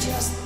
just